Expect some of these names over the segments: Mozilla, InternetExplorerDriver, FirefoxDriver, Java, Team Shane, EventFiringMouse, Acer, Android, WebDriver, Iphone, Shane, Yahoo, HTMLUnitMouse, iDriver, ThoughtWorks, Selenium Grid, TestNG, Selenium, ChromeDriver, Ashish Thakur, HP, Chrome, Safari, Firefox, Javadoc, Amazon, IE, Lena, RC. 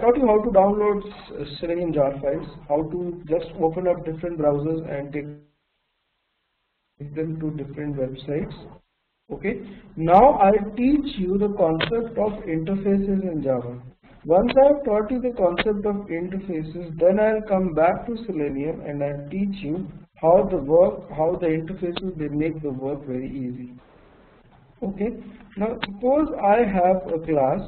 taught you how to download Selenium jar files, how to just open up different browsers and take them to different websites. Okay. Now I'll teach you the concept of interfaces in Java. Once I've taught you the concept of interfaces, then I'll come back to Selenium and I'll teach you how the interfaces, they make the work very easy. Okay. Now suppose I have a class.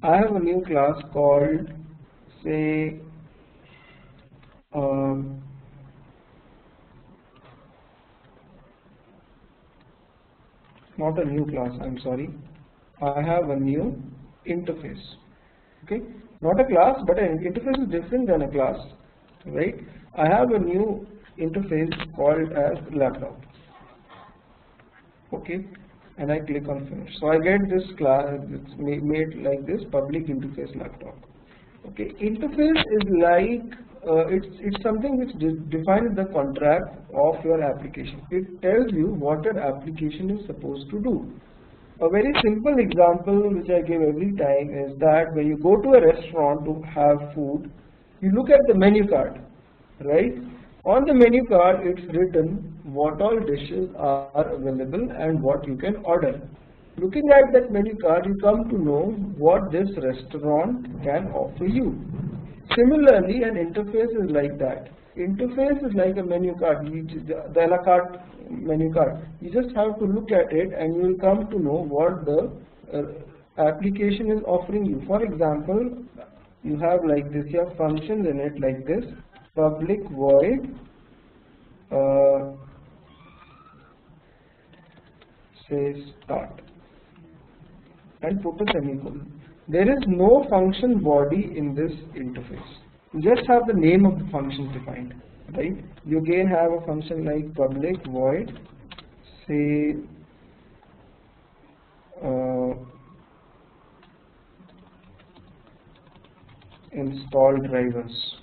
I have a new class called, say, not a new class, I'm sorry, I have a new interface. Okay, not a class, but an interface is different than a class, right? I have a new interface called as laptop. Okay, and I click on finish. So I get this class, it's made like this, public interface laptop. Okay, interface is like it's something which defines the contract of your application. It tells you what your application is supposed to do. A very simple example which I give every time is that when you go to a restaurant to have food, you look at the menu card, right? On the menu card it's written what all dishes are available and what you can order. Looking at that menu card, you come to know what this restaurant can offer you. Similarly, an interface is like that. Interface is like a menu card, the a la carte menu card. You just have to look at it and you will come to know what the application is offering you. For example, you have like this, you have functions in it like this, public void, say start, and put a semicolon. There is no function body in this interface. You just have the name of the function defined, right? You again have a function like public void, say install drivers.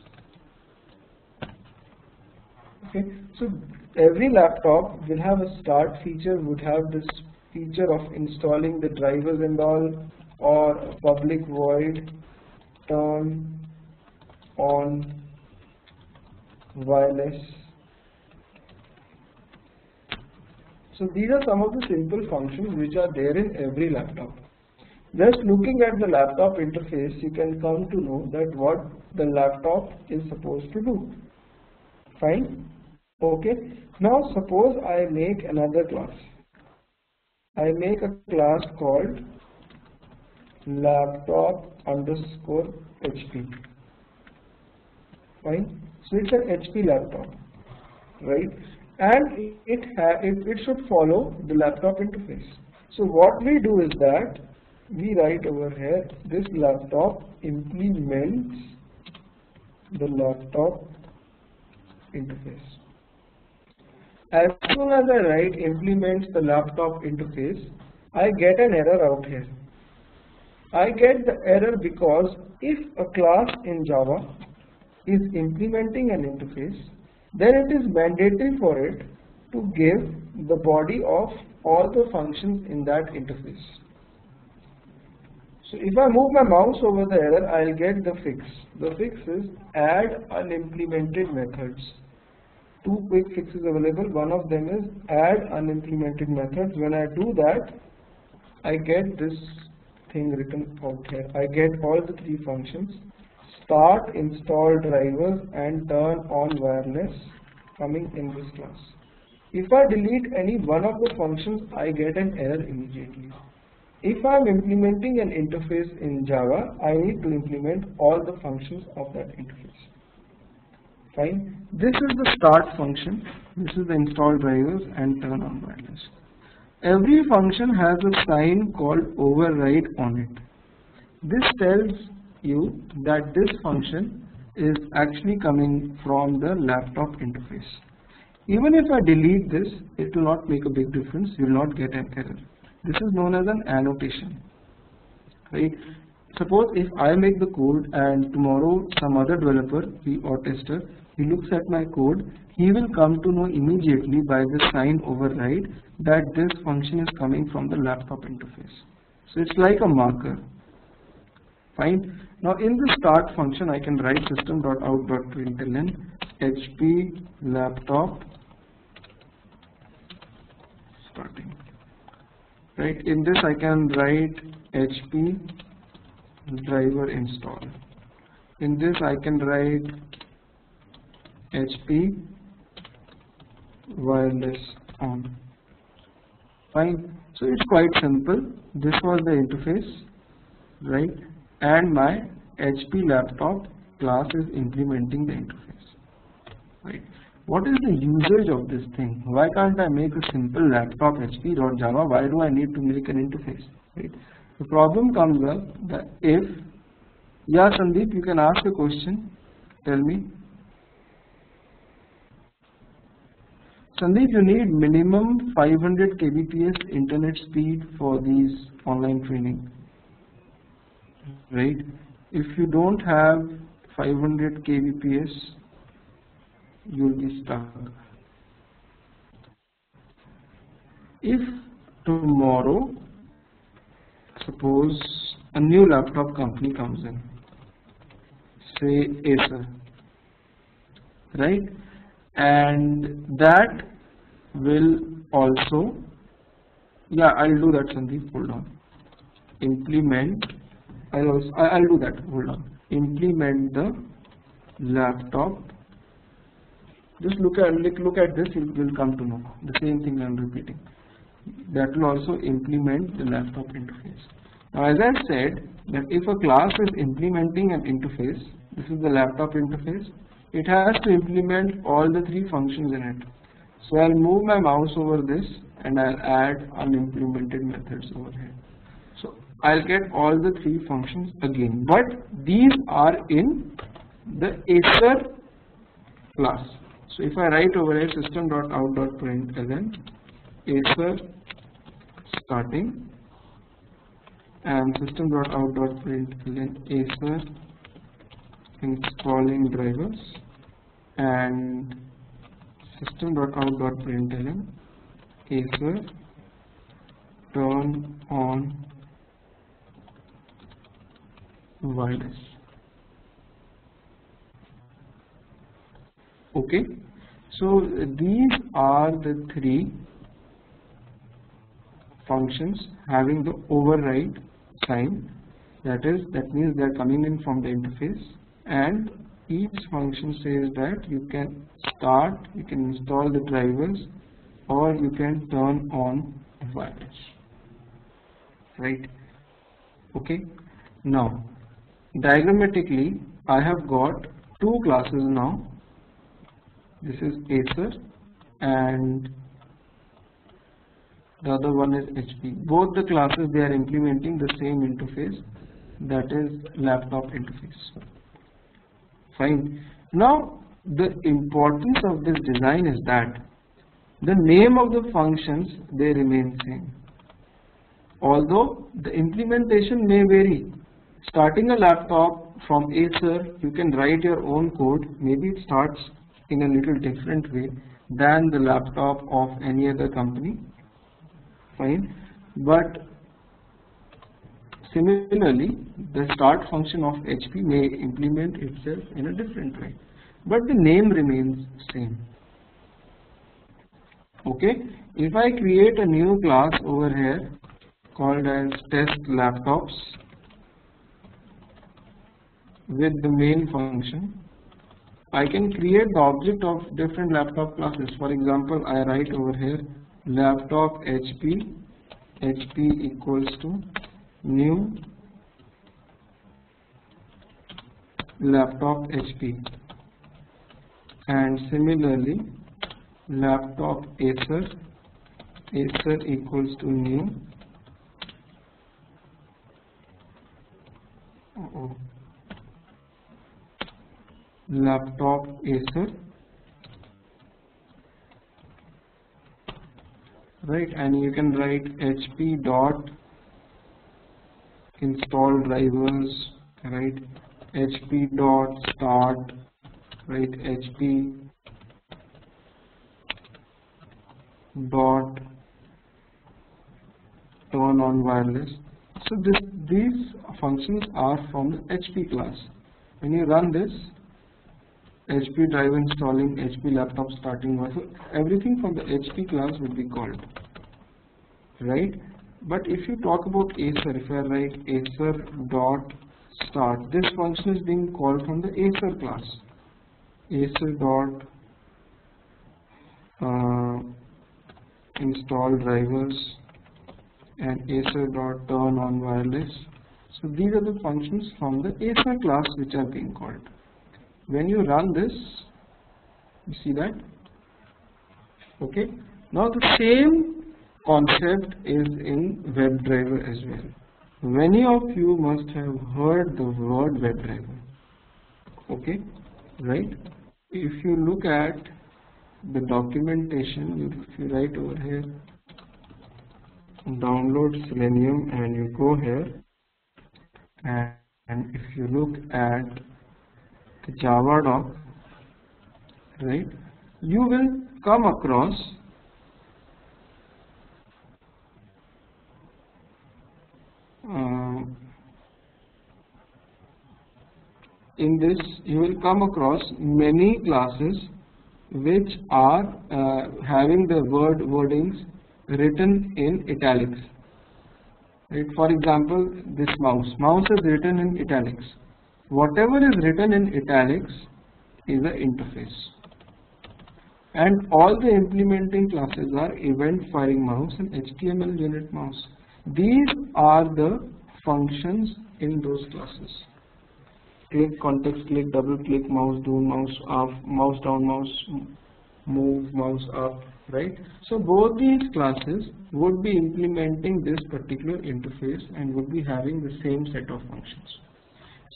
Okay, so every laptop will have a start feature, would have this feature of installing the drivers and all, or public void turn on wireless. So these are some of the simple functions which are there in every laptop. Just looking at the laptop interface, you can come to know that what the laptop is supposed to do. Fine. Okay. Now suppose I make another class. I make a class called laptop_HP. Fine. So it's an HP laptop, right? And it should follow the laptop interface. So what we do is that we write over here, this laptop implements the laptop interface. As soon as I write implements the laptop interface, I get an error out here. I get the error because if a class in Java is implementing an interface, then it is mandatory for it to give the body of all the functions in that interface. So if I move my mouse over the error, I will get the fix. The fix is add unimplemented methods. Two quick fixes available. One of them is add unimplemented methods. When I do that, I get this thing written out here. I get all the three functions: start, install drivers, and turn on wireless coming in this class. If I delete any one of the functions, I get an error immediately. If I am implementing an interface in Java, I need to implement all the functions of that interface. Fine. This is the start function, this is the install drivers and turn on wireless. Every function has a sign called override on it. This tells you that this function is actually coming from the laptop interface. Even if I delete this, it will not make a big difference, you will not get an error. This is known as an annotation, right? Suppose if I make the code and tomorrow some other developer or tester, he looks at my code, he will come to know immediately by the sign override that this function is coming from the laptop interface. So it's like a marker. Fine. Now in the start function, I can write system.out.println HP laptop starting. Right. In this, I can write HP driver install. In this, I can write HP wireless on. Fine. So it's quite simple. This was the interface, right? And my HP laptop class is implementing the interface, right? What is the usage of this thing? Why can't I make a simple laptop hp.java? Why do I need to make an interface, right? The problem comes up that if, yeah Sandeep, you can ask a question, tell me. Sandeep, you need minimum 500 kbps internet speed for these online training, right? If you don't have 500 kbps, you'll be stuck. If tomorrow, suppose a new laptop company comes in, say Acer, right? And that will also, yeah, I'll do that Sandeep, hold on, implement, I'll do that, hold on, implement the laptop. Just look at this, it will come to know, the same thing I am repeating. That will also implement the laptop interface. Now as I said, that if a class is implementing an interface, this is the laptop interface, it has to implement all the three functions in it. So I'll move my mouse over this and I'll add unimplemented methods over here. So I'll get all the three functions again, but these are in the Acer class. So if I write over here system.out.println Acer starting and system.out.println Acer installing drivers and system.out.println Acer turn on wireless. Okay, so these are the three functions having the override sign, that means they are coming in from the interface, and each function says that you can start, you can install the drivers, or you can turn on wireless, right? Okay, now diagrammatically I have got two classes now. This is Acer and the other one is HP. Both the classes, they are implementing the same interface, that is laptop interface. Fine. Now the importance of this design is that the name of the functions, they remain same, although the implementation may vary. Starting a laptop from Acer, you can write your own code, maybe it starts in a little different way than the laptop of any other company. Fine. But similarly, the start function of HP may implement itself in a different way, but the name remains same. Okay. If I create a new class over here called as test laptops with the main function, I can create the object of different laptop classes. For example, I write over here laptop HP, HP equals to new laptop HP, and similarly laptop Acer, Acer equals to new, laptop Acer, right? And you can write HP dot install drivers, right? HP dot start, right? HP dot turn on wireless. So these functions are from the HP class. When you run this, HP driver installing, HP laptop starting, everything from the HP class would be called, right? But if you talk about Acer, if I write Acer dot start, this function is being called from the Acer class. Acer dot install drivers and Acer dot turn on wireless. So these are the functions from the Acer class which are being called. When you run this, you see that. Okay. Now the same concept is in WebDriver as well. Many of you must have heard the word WebDriver. Okay, right? If you look at the documentation, if you write over here, download Selenium, and you go here, and if you look at the Java doc, right, you will come across in this you will come across many classes which are having the wordings written in italics. Right? For example, this mouse is written in italics. Whatever is written in italics is the interface, and all the implementing classes are EventFiringMouse and HTMLUnitMouse. These are the functions in those classes. Click, context click, double click, mouse down, mouse up, mouse down, mouse move, mouse up, right? So both these classes would be implementing this particular interface and would be having the same set of functions.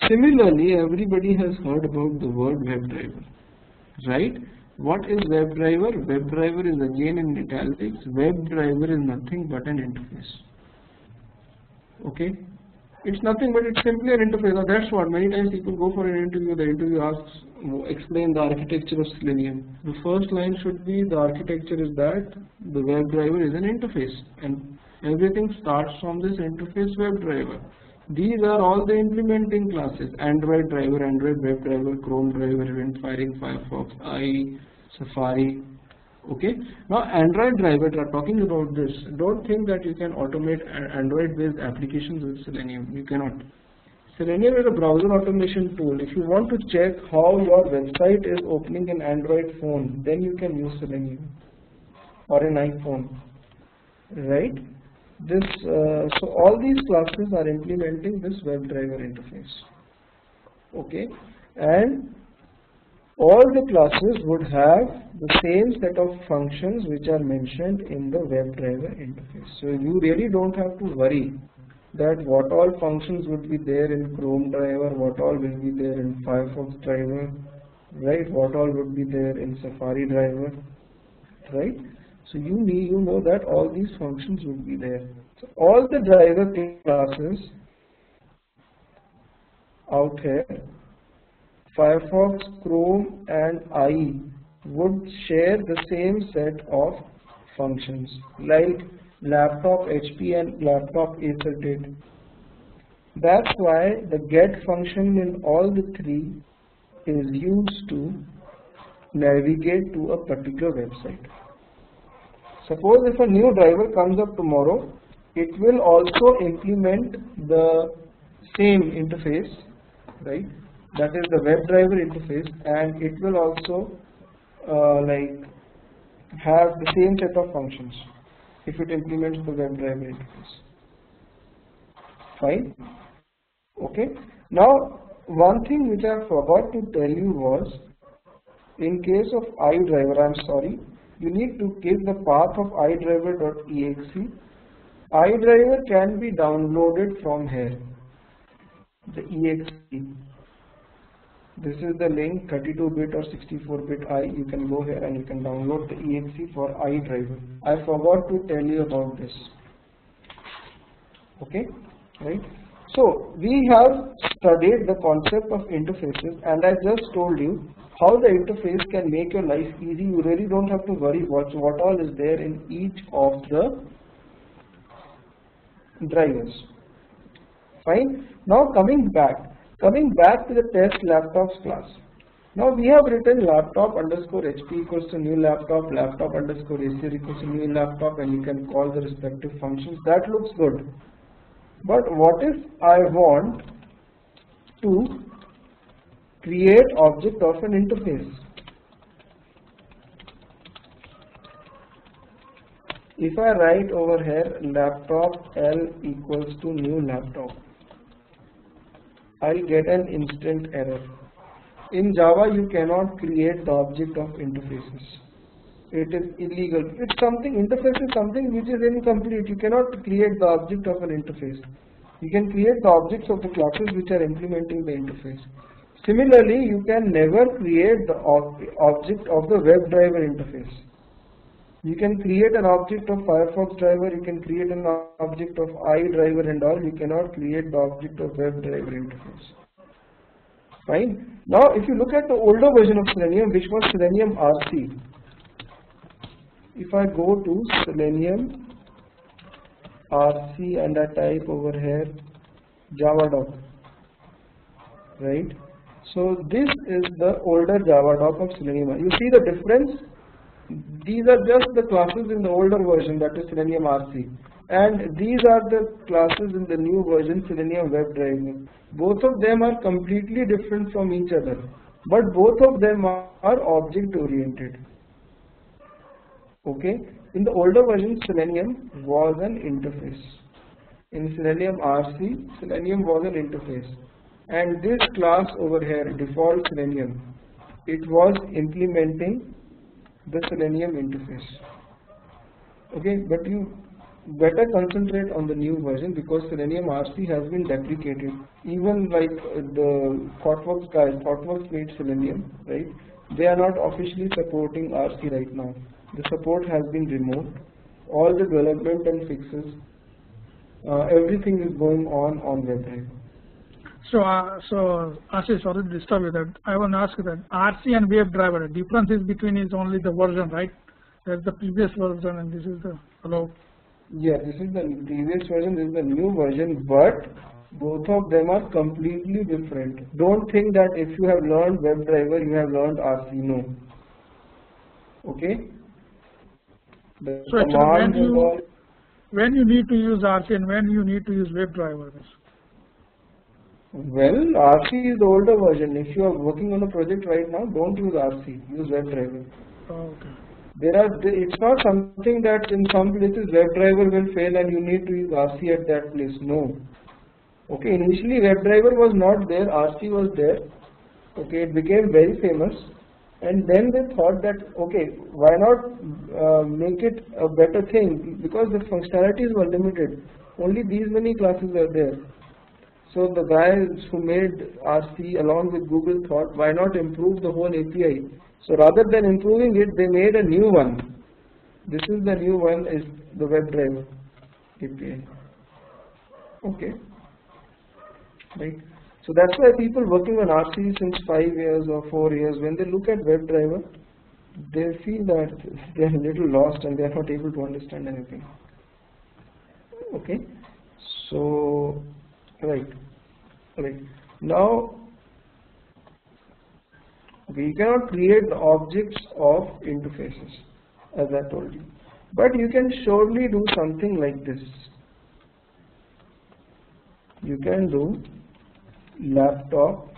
Similarly, everybody has heard about the word WebDriver, right? What is WebDriver? WebDriver is again in italics. WebDriver is nothing but an interface. Okay, it's nothing but it's simply an interface. Now that's what many times people go for an interview. The interview asks, explain the architecture of Selenium. The first line should be, the architecture is that the WebDriver is an interface, and everything starts from this interface WebDriver. These are all the implementing classes: AndroidDriver, AndroidWebDriver, ChromeDriver, EventFiring, Firefox, IE, Safari. Okay. Now, AndroidDriver, we are talking about this. Don't think that you can automate Android-based applications with Selenium. You cannot. Selenium is a browser automation tool. If you want to check how your website is opening an Android phone, then you can use Selenium or an iPhone, right? So all these classes are implementing this WebDriver interface, okay, and all the classes would have the same set of functions which are mentioned in the WebDriver interface. So you really don't have to worry that what all functions would be there in ChromeDriver, what all will be there in FirefoxDriver, right, what all would be there in SafariDriver, right. So you know that all these functions would be there. So all the driver classes out here, Firefox, Chrome, and IE, would share the same set of functions, like laptop HP and laptop Acer did. That's why the get function in all the three is used to navigate to a particular website. Suppose if a new driver comes up tomorrow, it will also implement the same interface, right? That is the WebDriver interface, and it will also have the same set of functions if it implements the WebDriver interface. Fine. Okay. Now, one thing which I forgot to tell you was, in case of iDriver, I'm sorry, you need to give the path of iDriver.exe. iDriver can be downloaded from here, the exe. This is the link, 32-bit or 64-bit IE. You can go here and you can download the exe for iDriver. I forgot to tell you about this. Okay, right? So we have studied the concept of interfaces, and I just told you how the interface can make your life easy. You really don't have to worry what all is there in each of the drivers. Fine. Now coming back to the test laptops class. Now we have written laptop underscore HP equals to new laptop, laptop underscore Acer equals to new laptop, and you can call the respective functions. That looks good. But what if I want to create object of an interface? If I write over here laptop L equals to new laptop, I'll get an instant error. In Java, you cannot create the object of interfaces. It is illegal. It's something, interface is something which is incomplete. You cannot create the object of an interface. You can create the objects of the classes which are implementing the interface. Similarly, you can never create the object of the WebDriver interface. You can create an object of FirefoxDriver, you can create an object of iDriver and all. You cannot create the object of WebDriver interface. Fine. Now, if you look at the older version of Selenium, which was Selenium RC, if I go to Selenium RC and I type over here Javadoc, right? So this is the older Javadoc of Selenium. You see the difference? These are just the classes in the older version, that is Selenium RC, and these are the classes in the new version, Selenium WebDriver. Both of them are completely different from each other, but both of them are object oriented. Okay, in the older version, Selenium was an interface. In Selenium RC, Selenium was an interface, and this class over here, default Selenium, it was implementing the Selenium interface. Okay, but you better concentrate on the new version, because Selenium RC has been deprecated. Even like the ThoughtWorks guys, ThoughtWorks made Selenium, right? They are not officially supporting RC right now. The support has been removed. All the development and fixes, everything is going on WebDriver. So Ashish, sorry to disturb you. That I want to ask you that RC and WebDriver, the difference is between is only the version, right? That's the previous version, and this is the hello. Yeah, this is the previous version. This is the new version, but both of them are completely different. Don't think that if you have learned WebDriver, you have learned RC. No. Okay. The so actually, when you need to use RC and when you need to use WebDriver. Well, RC is the older version. If you are working on a project right now, don't use RC, use WebDriver. Okay. It's not something that in some places WebDriver will fail and you need to use RC at that place. No. Okay, initially WebDriver was not there, RC was there. Okay, it became very famous, and then they thought that okay, why not make it a better thing, because the functionalities were limited. Only these many classes are there. So the guys who made RC along with Google thought, why not improve the whole API? So rather than improving it, they made a new one. This is the new one, is the WebDriver API. Okay. Right. So that's why people working on RC since 5 years or 4 years, when they look at WebDriver, they feel that they are a little lost and they are not able to understand anything. Okay. So. Right. Now, okay, you cannot create objects of interfaces, as I told you, but you can surely do something like this. You can do laptop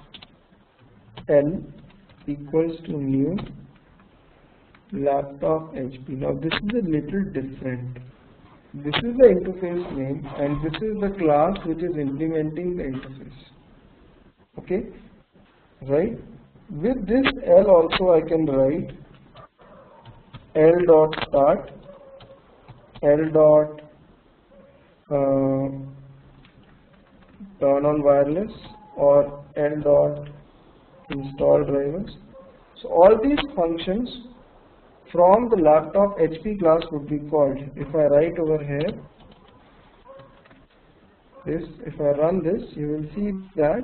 L equals to new laptop HP. Now this is a little different. This is the interface name, and this is the class which is implementing the interface. Okay, right? With this L also I can write L dot start, L dot turn on wireless, or L dot install drivers. So all these functions from the laptop HP class would be called. If I write over here this, if I run this, you will see that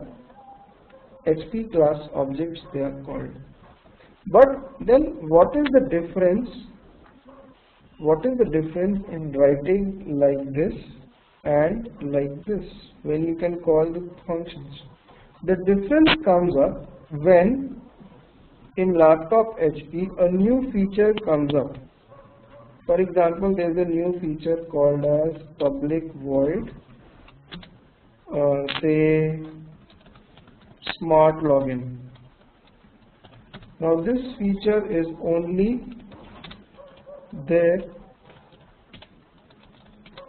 HP class objects they are called. But then what is the difference? What is the difference in writing like this and like this when you can call the functions. The difference comes up when in laptop HP a new feature comes up. For example, there is a new feature called as public void, say smart login. Now this feature is only there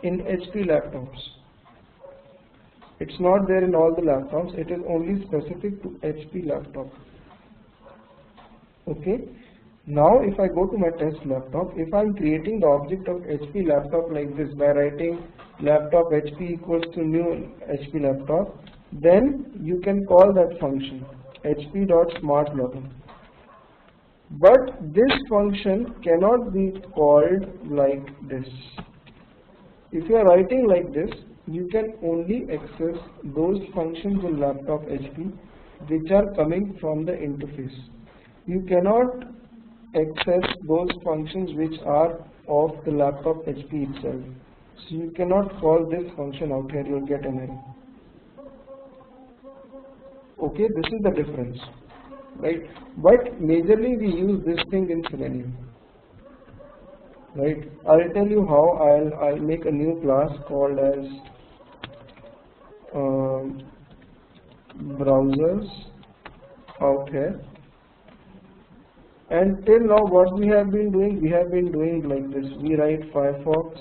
in HP laptops. It's not there in all the laptops. It is only specific to HP laptop. Okay. Now if I go to my test laptop, if I am creating the object of HP laptop like this by writing laptop HP equals to new HP laptop, then you can call that function hp.smartlogin. But this function cannot be called like this. If you are writing like this, you can only access those functions in laptop HP which are coming from the interface. You cannot access those functions which are of the laptop HP itself. So you cannot call this function out here, you will get an error. Okay, this is the difference, right? But majorly we use this thing in Selenium. Right, I'll tell you how. I'll make a new class called as browsers out here. And till now what we have been doing, like this. We write Firefox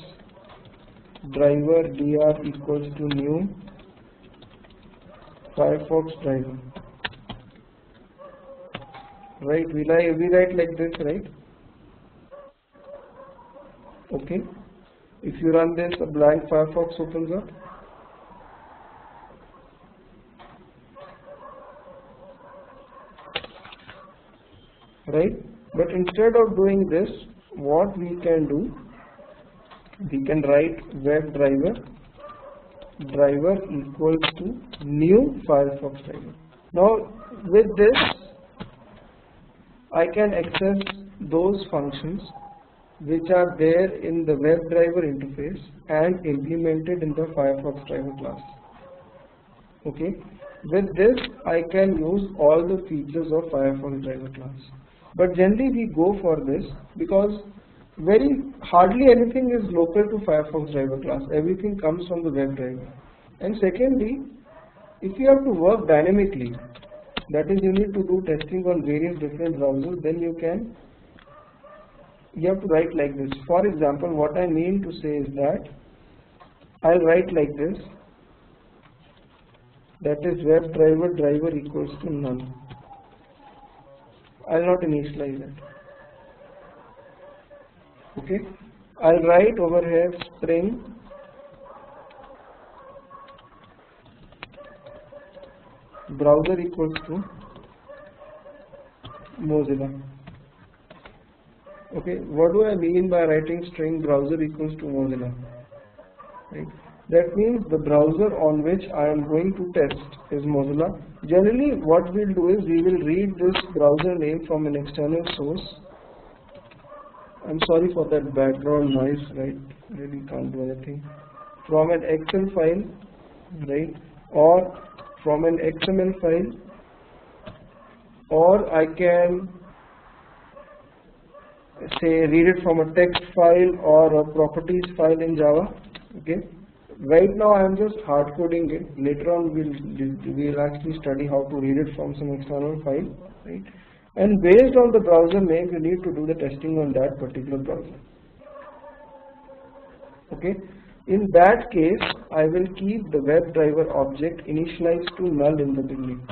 driver dr equals to new Firefox driver. Right, we write like this, right? Okay, if you run this, a blank Firefox opens up. Right, but instead of doing this, what we can do, we can write WebDriver driver equals to new Firefox driver. Now with this I can access those functions which are there in the WebDriver interface and implemented in the Firefox driver class. Okay, with this I can use all the features of Firefox driver class, but generally we go for this because very hardly anything is local to Firefox driver class. Everything comes from the WebDriver. And secondly, if you have to work dynamically, that is, you need to do testing on various different browsers, then you have to write like this. For example, what I mean to say is that I'll write like this, that is WebDriver driver equals to none. I'll not initialize it. Okay, I'll write over here Spring browser equals to Mozilla. Okay, what do I mean by writing string browser equals to Mozilla? Right. That means the browser on which I am going to test is Mozilla. Generally, what we'll do is we will read this browser name from an external source. I'm sorry for that background noise, right? Really can't do anything. From an Excel file, right? Or from an XML file, or I can say read it from a text file or a properties file in Java. Okay. Right now I am just hard coding it. Later on we'll actually study how to read it from some external file. Right. And based on the browser name, you need to do the testing on that particular browser. Okay. In that case, I will keep the WebDriver object initialized to null in the beginning,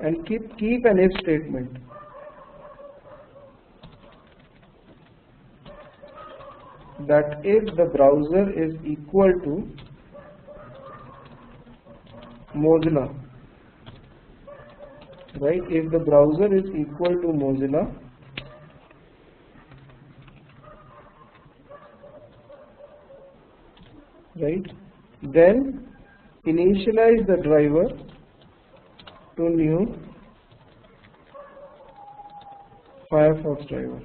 and keep an if statement. That if the browser is equal to Mozilla, right? If the browser is equal to Mozilla, right? Then initialize the driver to new Firefox driver.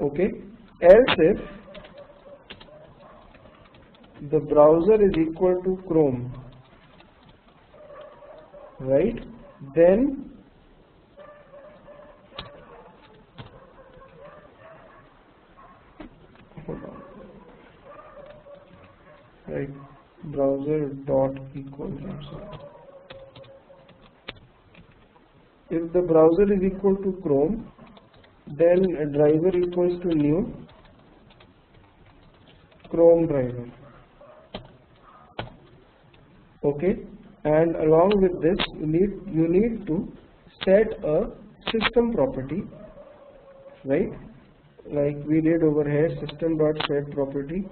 Okay, else if the browser is equal to Chrome, right, then right, browser dot equals. If the browser is equal to Chrome, then a driver equals to new Chrome driver. Okay, and along with this, you need to set a system property, right? Like we did over here, system dot set property.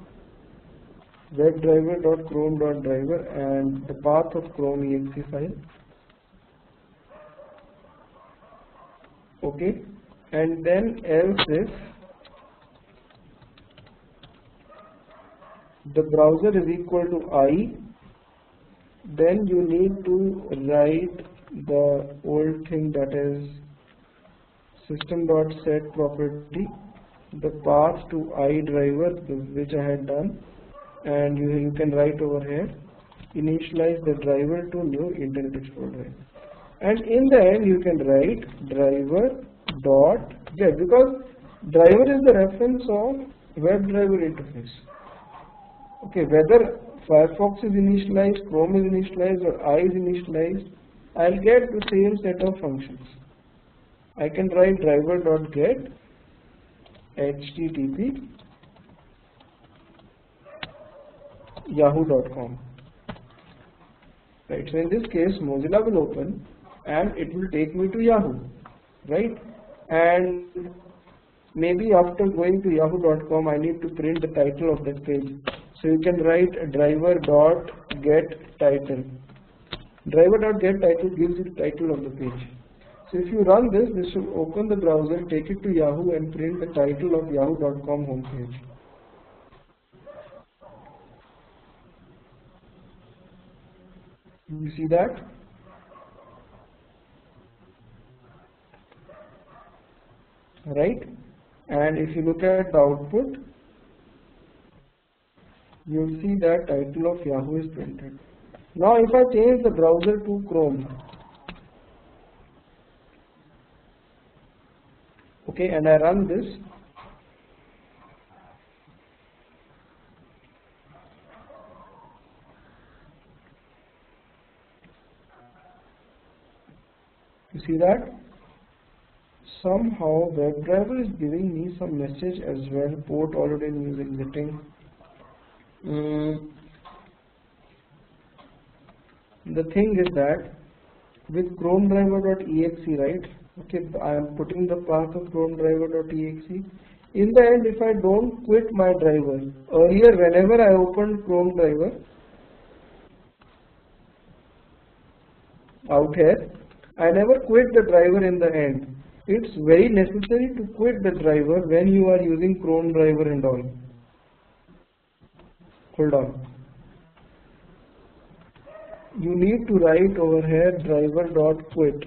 WebDriver.Chrome.Driver and the path of Chrome exe file. Okay, and then else if the browser is equal to IE, then you need to write the old thing, that is system.set property, the path to iDriver, which I had done. And you can write over here, initialize the driver to new Internet Explorer, and in the end you can write driver dot z, because driver is the reference of web driver interface. Okay, whether Firefox is initialized, Chrome is initialized, or I is initialized, I'll get the same set of functions. I can write driver dot get HTTP yahoo.com. Right, so in this case Mozilla will open and it will take me to Yahoo, right? And maybe after going to yahoo.com I need to print the title of that page. So you can write driver dot get title. Driver dot get title gives you the title of the page. So if you run this, this should open the browser, take it to Yahoo and print the title of yahoo.com homepage. You see that? Right? And if you look at the output, you will see that title of Yahoo is printed. Now if I change the browser to Chrome, okay, and I run this, you see that somehow WebDriver is giving me some message as well, port already is exiting. The thing is that with ChromeDriver.exe, right, okay, I am putting the path of ChromeDriver.exe. In the end, if I don't quit my driver, earlier whenever I opened ChromeDriver out here, I never quit the driver in the end. It's very necessary to quit the driver when you are using Chrome driver and all. Hold on. You need to write over here driver.quit.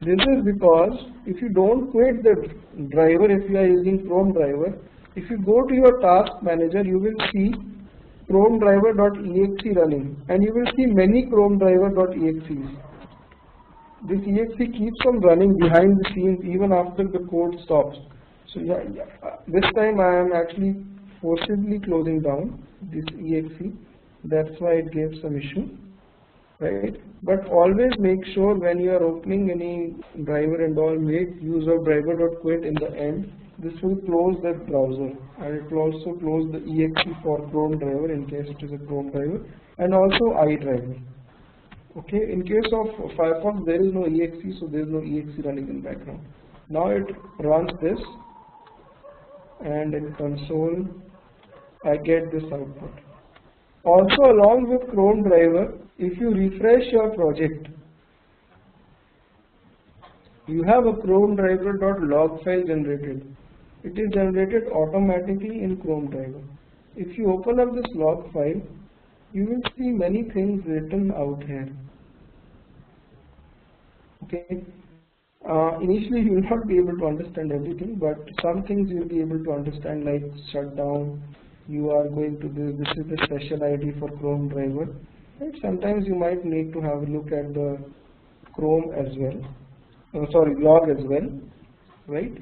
This is because if you don't quit the driver, if you are using Chrome driver, if you go to your task manager, you will see ChromeDriver.exe running and you will see many ChromeDriver.exes. This exe keeps on running behind the scenes even after the code stops. So this time I am actually forcibly closing down this exe. That's why it gave some issue, right? But always make sure when you are opening any driver and all, make use of driver.quit in the end. This will close that browser and it will also close the exe for Chrome driver in case it is a Chrome driver, and also iDriver. Okay, in case of Firefox there is no exe, so there is no exe running in background. Now it runs this and in console I get this output. Also along with Chrome driver, if you refresh your project, you have a Chrome driver.log file generated. It is generated automatically in Chrome driver. If you open up this log file, you will see many things written out here. Okay, initially you will not be able to understand everything, but some things you will be able to understand, like shutdown, you are going to do, this is the special ID for Chrome driver. And sometimes you might need to have a look at the Chrome as well, log as well, right?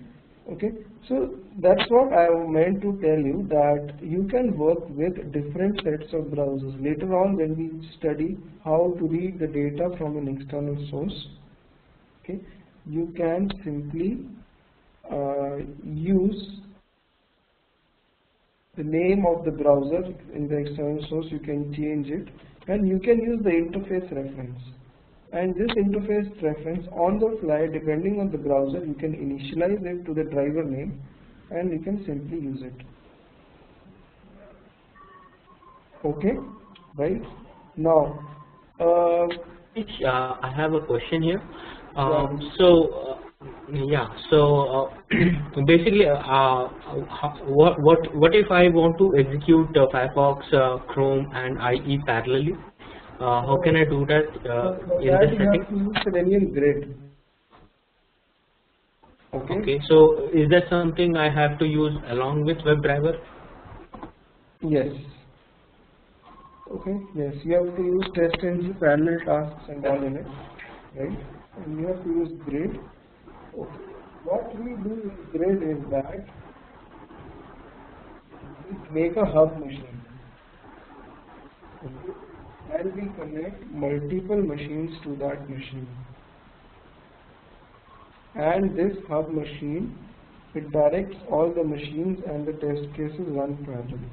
Okay, so that's what I meant to tell you, that you can work with different sets of browsers. Later on, when we study how to read the data from an external source, okay, you can simply use the name of the browser in the external source. You can change it, and you can use the interface reference, and this interface reference on the fly, depending on the browser, you can initialize it to the driver name and you can simply use it. Okay, right. Now I have a question here. Basically, what if I want to execute Firefox, Chrome, and IE parallelly? How can I do that in the setting? Selenium Grid. Okay. Okay. So, is that something I have to use along with WebDriver? Yes. Okay. Yes, you have to use TestNG parallel tasks and all in it, right? And you have to use Grid. Okay. What we do in Grid is that we make a hub machine, okay, and we connect multiple machines to that machine, and this hub machine, it directs all the machines and the test cases run parallelly.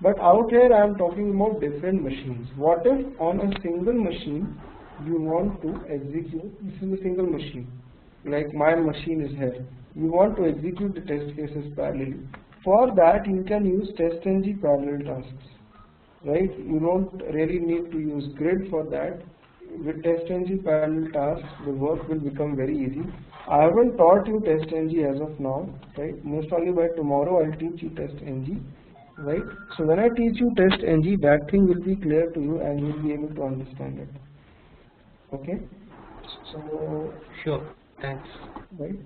But out here I am talking about different machines. What if on a single machine you want to execute, this is a single machine, like my machine is here, you want to execute the test cases parallelly. For that you can use TestNG parallel tasks, right? You don't really need to use Grid for that. With TestNG parallel tasks the work will become very easy. I haven't taught you TestNG as of now, right? Most probably by tomorrow I'll teach you TestNG, right? So when I teach you TestNG, that thing will be clear to you and you'll be able to understand it. Okay, so sure, thanks. Right.